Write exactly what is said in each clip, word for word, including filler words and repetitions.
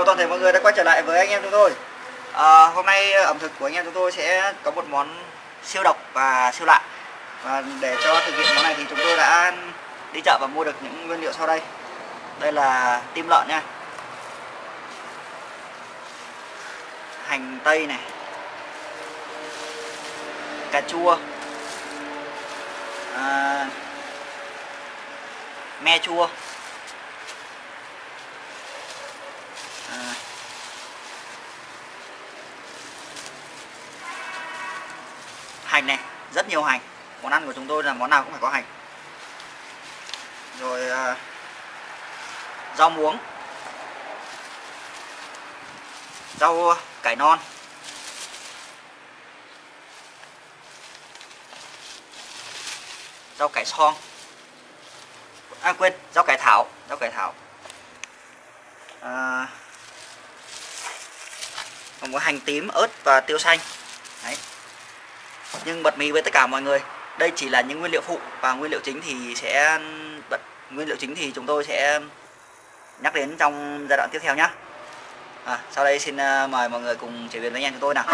chào toàn thể mọi người đã quay trở lại với anh em chúng tôi. à, Hôm nay ẩm thực của anh em chúng tôi sẽ có một món siêu độc và siêu lạ. Và để cho thực hiện món này thì chúng tôi đã đi chợ và mua được những nguyên liệu sau đây. Đây là tim lợn nha, hành tây này, cà chua, à, me chua, à, hành này, rất nhiều hành. Món ăn của chúng tôi là món nào cũng phải có hành. Rồi à, rau muống, rau cải non, rau cải xong, à quên, rau cải thảo, rau cải thảo, à, còn có hành tím, ớt và tiêu xanh. Đấy. Nhưng bật mí với tất cả mọi người, đây chỉ là những nguyên liệu phụ, và nguyên liệu chính thì sẽ bật nguyên liệu chính thì chúng tôi sẽ nhắc đến trong giai đoạn tiếp theo nhé. À, sau đây xin mời mọi người cùng chế biến với anh em chúng tôi nào.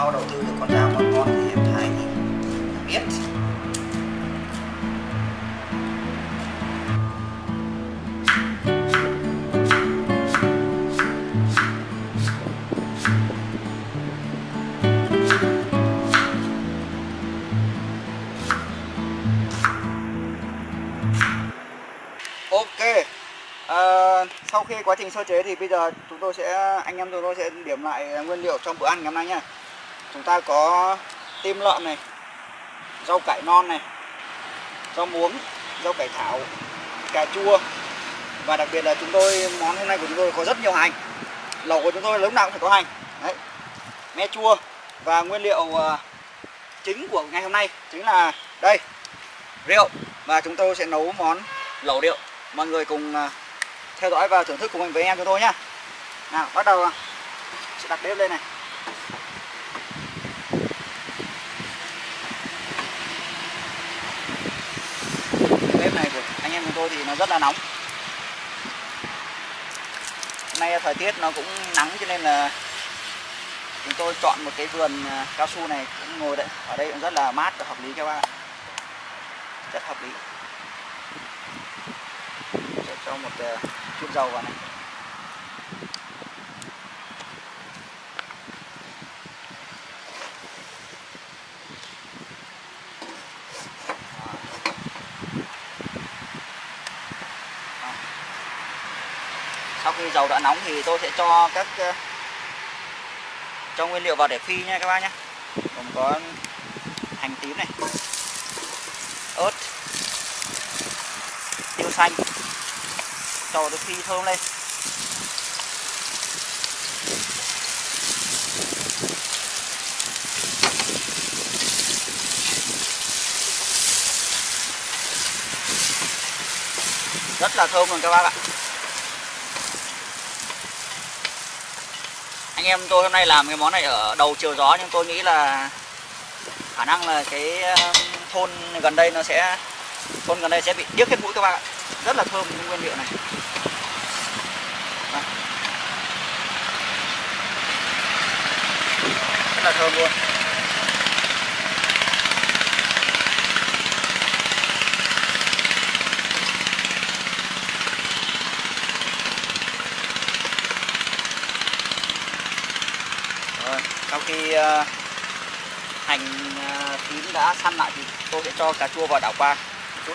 Sau đầu tư được con dao con con thì em thấy biết. Ok, à, sau khi quá trình sơ chế thì bây giờ chúng tôi sẽ anh em chúng tôi sẽ điểm lại nguyên liệu trong bữa ăn ngày hôm nay nha. Chúng ta có tim lợn này, rau cải non này, rau muống, rau cải thảo, cà chua, và đặc biệt là chúng tôi món hôm nay của chúng tôi có rất nhiều hành. Lẩu của chúng tôi lúc nào cũng phải có hành. Đấy. Me chua, và nguyên liệu uh, chính của ngày hôm nay chính là đây, rượu, và chúng tôi sẽ nấu món lẩu rượu. Mọi người cùng uh, theo dõi và thưởng thức cùng mình với em chúng tôi nhá. Nào, bắt đầu sẽ đặt bếp lên này. Của tôi thì nó rất là nóng. Hôm nay thời tiết nó cũng nắng cho nên là chúng tôi chọn một cái vườn cao su này, cũng ngồi đấy, ở đây cũng rất là mát và hợp lý các bạn. Rất hợp lý. Sẽ cho một uh, chút dầu vào này. Sau khi dầu đã nóng thì tôi sẽ cho các cho nguyên liệu vào để phi nha các bạn nhé. Còn có hành tím này, ớt, tiêu xanh, cho tôi phi thơm lên. Rất là thơm luôn các bác ạ. Anh em tôi hôm nay làm cái món này ở đầu chiều gió, nhưng tôi nghĩ là khả năng là cái thôn gần đây nó sẽ thôn gần đây sẽ bị điếc hết mũi các bạn ạ. Rất là thơm những nguyên liệu này. À. Rất là thơm luôn. Sau khi uh, hành uh, tím đã săn lại thì tôi sẽ cho cà chua vào đảo qua một chút.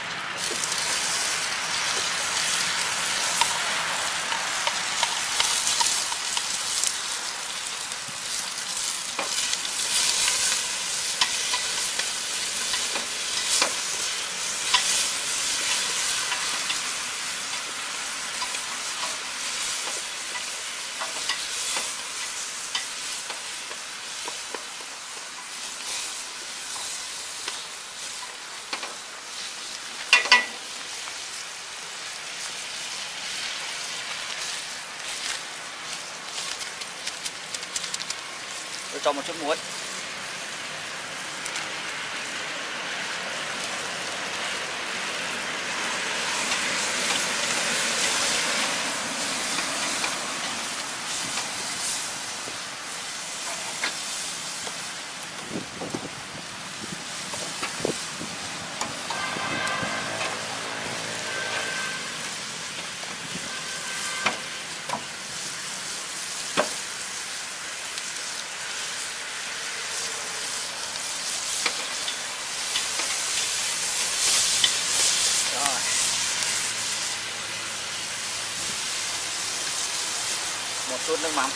Tôi cho một chút muối. Một chút nước mắm.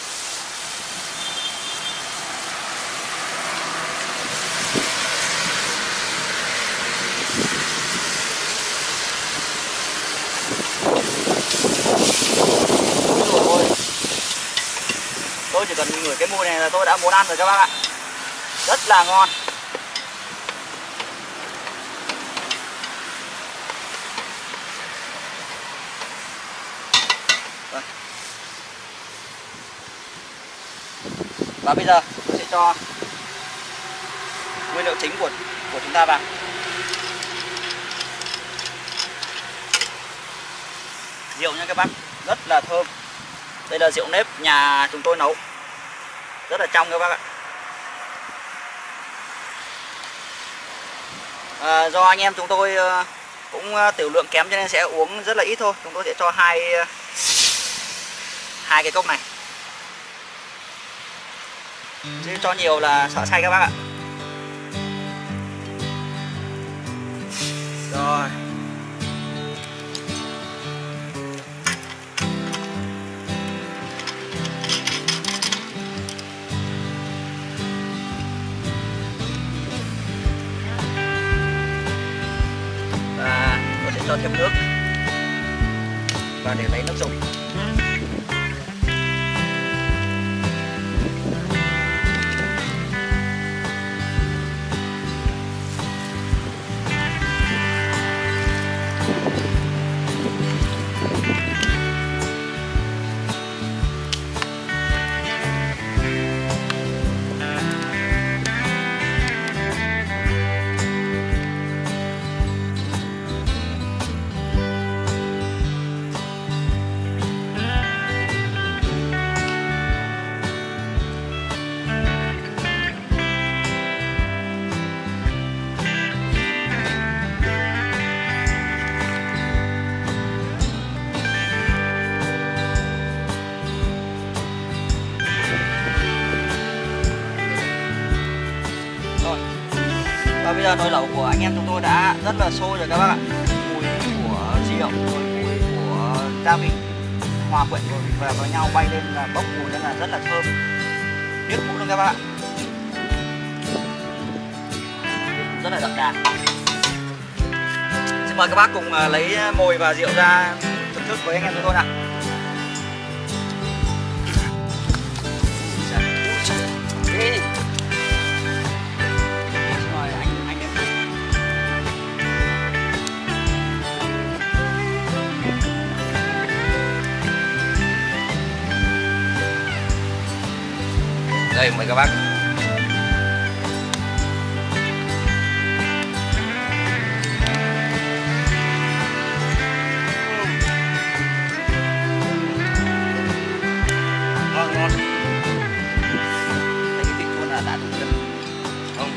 Ôi, tôi chỉ cần ngửi cái mùi này là tôi đã muốn ăn rồi các bác ạ. Rất là ngon. Và bây giờ tôi sẽ cho nguyên liệu chính của của chúng ta vào. Rượu nha các bác, rất là thơm. Đây là rượu nếp nhà chúng tôi nấu, rất là trong các bác ạ. À, do anh em chúng tôi cũng tiểu lượng kém cho nên sẽ uống rất là ít thôi. Chúng tôi sẽ cho hai hai cái cốc này. Chứ cho nhiều là sợ say các bác ạ. Rồi. Và tôi sẽ cho thêm nước. Và để lấy nước dùng. Và bây giờ nồi lẩu của anh em chúng tôi đã rất là sôi rồi các bác ạ. Mùi của rượu, mùi của gia vị hòa quyện và với nhau bay lên và bốc mùi nên là rất là thơm. Nước cũng luôn các bác ạ. Rất là đậm đà. Xin mời các bác cùng lấy mồi và rượu ra thưởng thức với anh em chúng tôi nào. Đây mời các bác. Ngon ngon. Cái vị thuần là đã được không?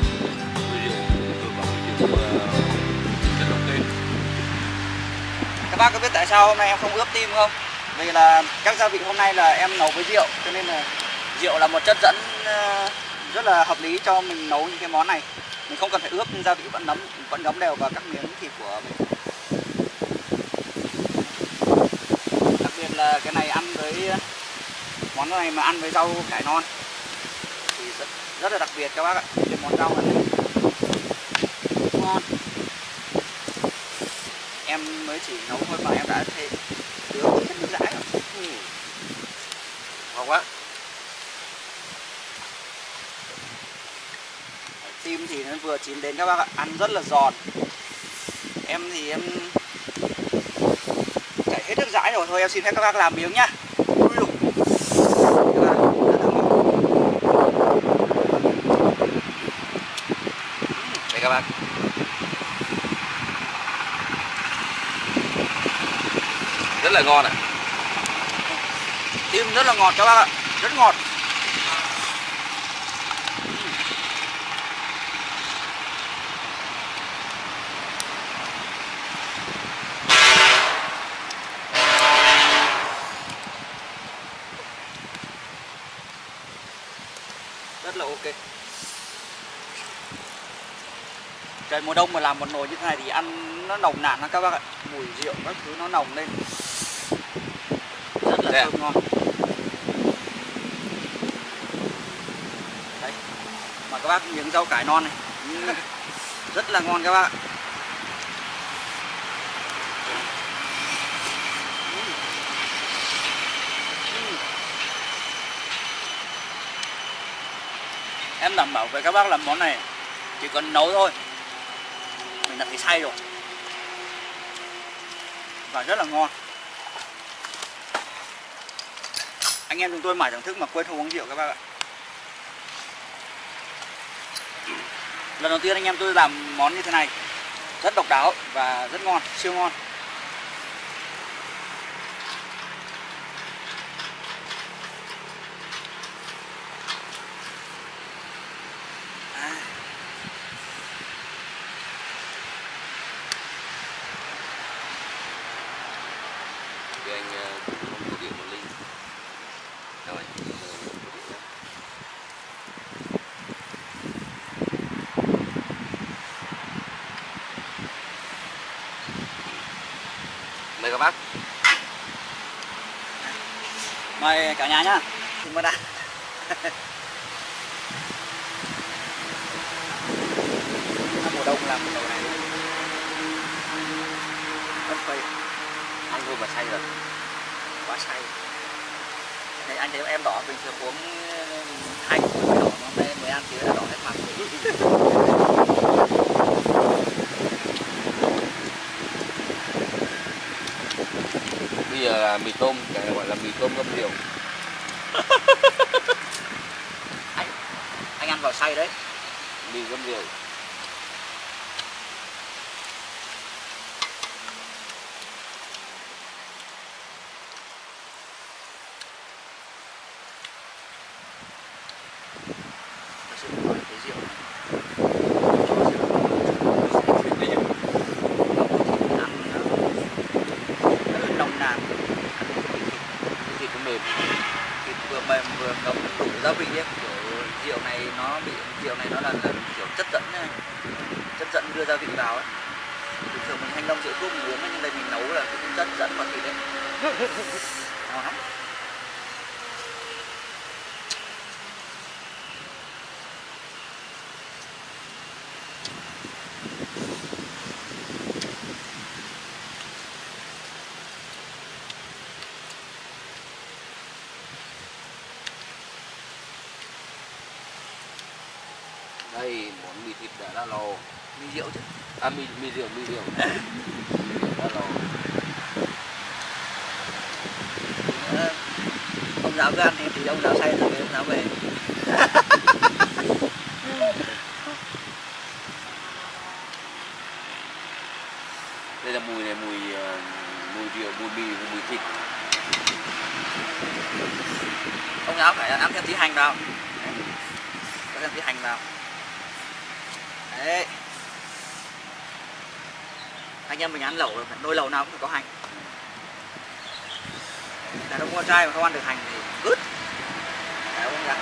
Các bác có biết tại sao hôm nay em không ướp tim không? Vì là các gia vị hôm nay là em nấu với rượu cho nên là rượu là một chất dẫn rất là hợp lý cho mình nấu những cái món này. Mình không cần phải ướp gia vị, vẫn ngấm vẫn ngấm đều vào các miếng thịt của mình. Đặc biệt là cái này ăn với món này mà ăn với rau cải non thì rất, rất là đặc biệt các bác ạ. Cái món rau ăn này ngon. Em mới chỉ nấu thôi mà em đã thấy nướng rất nướng rãi rồi. Ừ. Ngon quá. Tim thì nó vừa chín đến các bác ạ, ăn rất là giòn. Em thì em chảy hết nước dãi rồi, thôi em xin phép các bác làm miếng nhá. Đây các bác. Rất là ngon ạ. Tim rất là ngọt các bác ạ, rất ngọt. Rất là ok. Trời mùa đông mà làm một nồi như thế này thì ăn nó nồng nàn lắm các bác ạ. Mùi rượu các thứ nó nồng lên. Rất là thơm ngon. Đấy. Mà các bác miếng rau cải non này. Ừ. Rất là ngon các bác ạ. Em đảm bảo với các bác là món này chỉ cần nấu thôi mình đã thấy say rồi, và rất là ngon. Anh em chúng tôi mãi thưởng thức mà quên không uống rượu các bác ạ. Lần đầu tiên anh em tôi làm món như thế này, rất độc đáo và rất ngon, siêu ngon. Anh cũng không có điện một linh rồi. Mời các bác, mời cả nhà nhá. Chúng ta đã mùa đông làm mùa này rất phê. Ăn vui mà say rồi, quá say. Này anh thấy em đỏ, bình thường uống hai cốc mới đỏ, hôm nay mới ăn thì đã đỏ hết mặt. Bây giờ là mì tôm, cái này gọi là mì tôm ngâm rượu. anh, anh ăn vào say đấy. Mì ngâm rượu. Vừa mềm vừa ngấm đủ gia vị ấy. Kiểu rượu này nó bị rượu này nó là, là kiểu chất dẫn này. Chất dẫn đưa gia vị vào ấy. Bình thường mình thanh long rượu thuốc mình uống ấy, nhưng đây mình nấu là cái chất dẫn vào thịt đấy. Ngon lắm. Đây, món mì thịt đã ra lò. Mì rượu chứ. À, mì, mì rượu, mì rượu. Mì rượu đã lò. Ông giáo gan thì, thì ông giáo say rồi, ông giáo về. Đây là mùi này, mùi mùi rượu, mùi mì, mùi thịt. Ông giáo phải ăn thêm tí hành vào. Em tí hành vào. Đấy. Anh em mình ăn lẩu rồi, nồi lẩu nào cũng phải có hành. Đàn ông con trai mà không ăn được hành thì cứt. Đàn ông ra.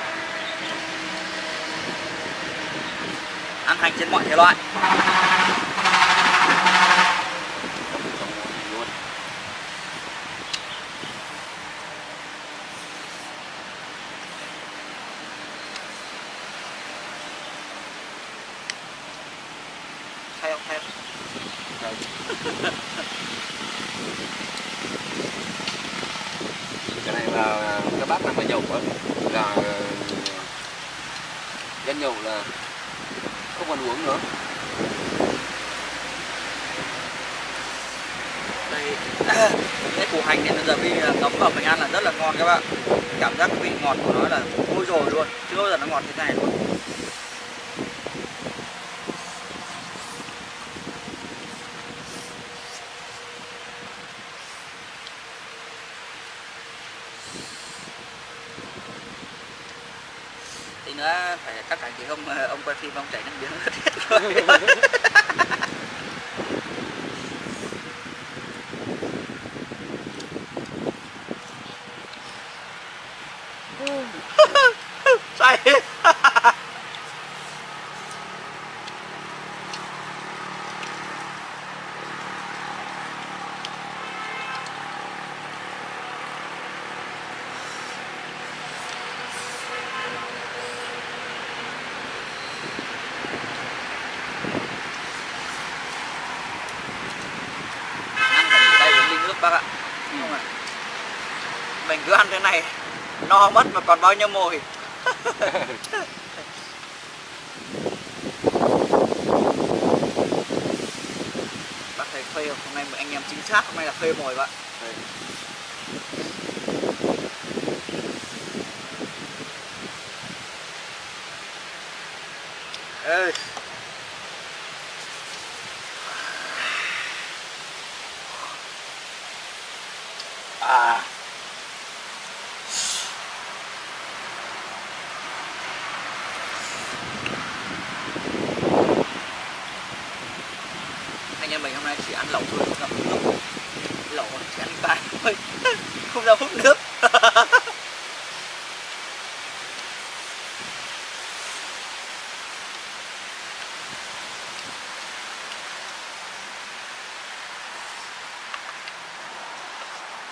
vận hành trên mọi thể loại. Hay không? Hay không? Cái này là cái bát này mà nhậu quá là dân nhậu là không còn uống nữa. Đây, cái củ hành này bây giờ mình nấu vào mình ăn là rất là ngon các bạn. Cảm giác vị ngọt của nó là ôi dồi luôn, chưa bao giờ nó ngọt như thế này luôn. Tí nữa phải cắt ảnh thì không ông quay phim ông chảy nước miếng hết rồi. Say. Bác ạ. Ừ. Không à. Mình cứ ăn thế này no mất mà còn bao nhiêu mồi. Bác thấy phê không? Hôm nay anh em chính xác, hôm nay là phê mồi bạn. Đấy. Ê. À. Anh em mình hôm nay chỉ ăn lẩu thôi, không ra hút nước. Lẩu chỉ ăn vài thôi, không ra hút nước.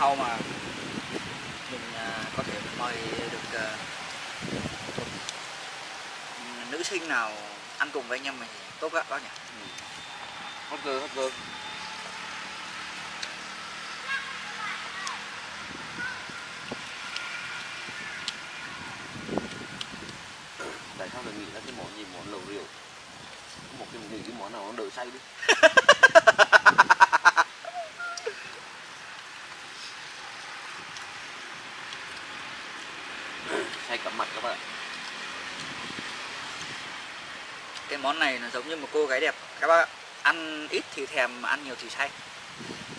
Sau mà mình uh, có thể mời được uh, nữ sinh nào ăn cùng với anh em mình tốt lắm bác nhỉ. Ừ. Hấp gơ, hấp gơ. Tại sao lại nghĩ ra cái món gì món lẩu rượu? Một cái nghĩ cái món nào nó đỡ say đi. Hay cặp mặt các bạn. Cái món này nó giống như một cô gái đẹp các bác ạ. Ăn ít thì thèm mà ăn nhiều thì say.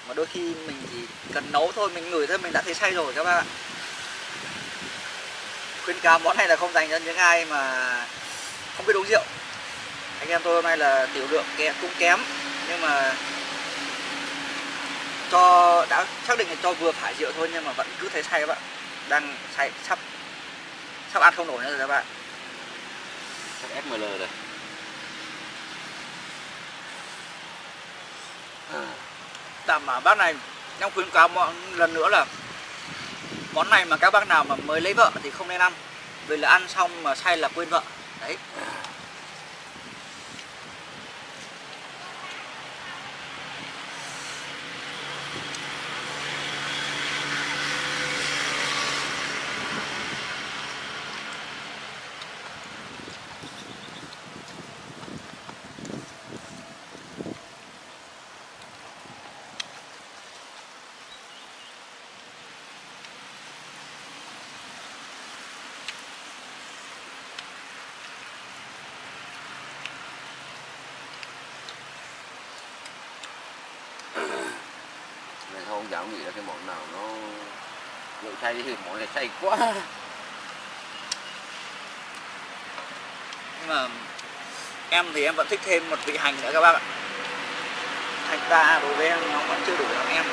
Mà đôi khi mình chỉ cần nấu thôi, mình ngửi thôi mình đã thấy say rồi các bác ạ. Khuyên cáo món này là không dành cho những ai mà không biết uống rượu. Anh em tôi hôm nay là tiểu lượng cũng kém, nhưng mà cho đã xác định là cho vừa phải rượu thôi, nhưng mà vẫn cứ thấy say các bạn. Đang say sắp sắp ăn không nổi nữa rồi các bạn. Sắp ép em lờ rồi. À. Tạm mà bác này, em khuyến cáo một lần nữa là món này mà các bác nào mà mới lấy vợ thì không nên ăn, vì là ăn xong mà say là quên vợ. Đấy. giáo nghĩ là cái món nào nó lỗi chay thì món này chay quá. Nhưng mà em thì em vẫn thích thêm một vị hành nữa các bác ạ. Hành ta đối với em nó vẫn chưa đủ lắm em.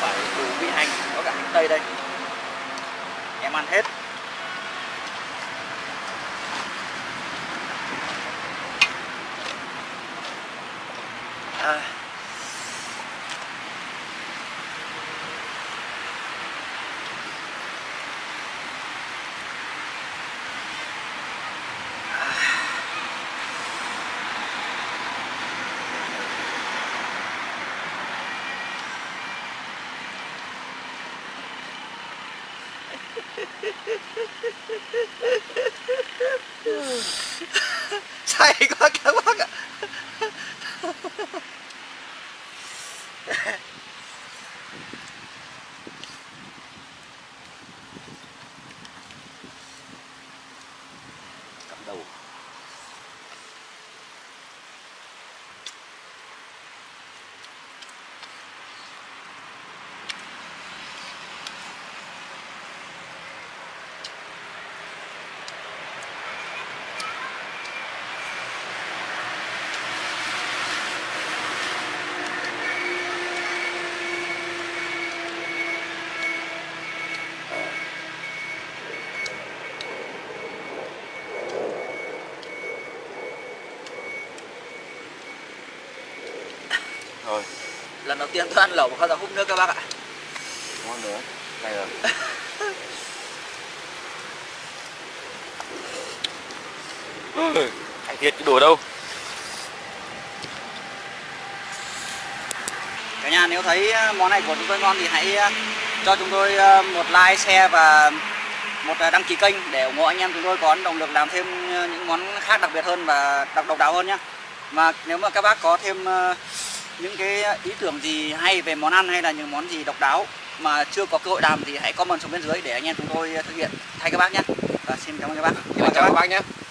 Phải đủ vị hành, có cả hành tây đây. Em ăn hết. À. Say quá các bác ạ. Cắm đầu. Rồi. Lần đầu tiên tôi ăn lẩu mà không ra húp nước các bác ạ. Ngon nữa, cay rồi. Hay thiệt cái đồ đâu. Cả nhà nếu thấy món này của chúng tôi ngon thì hãy cho chúng tôi một like, share và một đăng ký kênh để ủng hộ anh em chúng tôi có động lực làm thêm những món khác đặc biệt hơn và đặc độc đáo hơn nhé. Mà nếu mà các bác có thêm những cái ý tưởng gì hay về món ăn hay là những món gì độc đáo mà chưa có cơ hội làm thì hãy comment xuống bên dưới để anh em chúng tôi thực hiện thay các bác nhé. Và xin cảm ơn các bác. Chào các bác nhé.